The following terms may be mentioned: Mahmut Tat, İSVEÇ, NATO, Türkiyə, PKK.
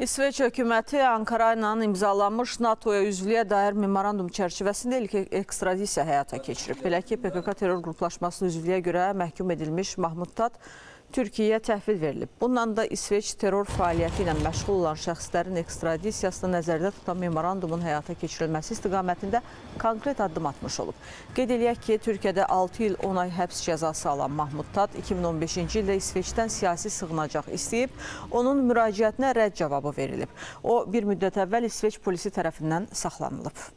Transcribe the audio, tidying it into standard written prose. İsveç hökuməti Ankara ilə imzalanmış NATO-ya üzvlüyə dair memorandum çərçivəsində ilk ekstradisiya həyata keçirib. Belə ki, PKK terror qruplaşmasının üzvlüyə görə məhkum edilmiş Mahmut Tat Türkiyəyə təhvil verilib. Bundan da İsveç terror fəaliyyəti ilə məşğul olan şəxslərin ekstradisiyasını nəzərdə tutan memorandumun həyata keçirilməsi istiqamətində konkret addım atmış olub. Qeyd eləyək ki, Türkiyədə 6 il 10 ay həbs cəzası alan Mahmut Tat 2015-ci ildə İsveçdən siyasi sığınacaq istəyib, onun müraciətinə rədd cavabı verilib. O, bir müddət əvvəl İsveç polisi tərəfindən saxlanılıb.